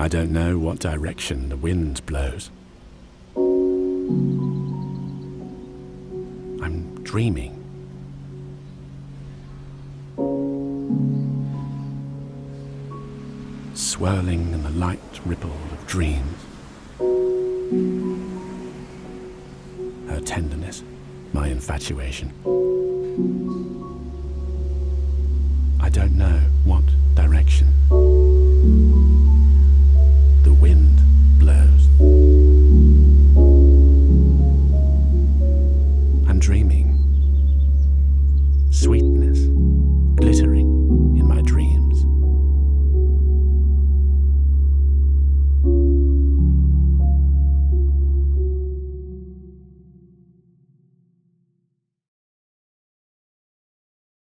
I don't know what direction the wind blows. I'm dreaming. Swirling in the light ripple of dreams. Her tenderness, my infatuation. I don't know what direction. Dreaming. Sweet.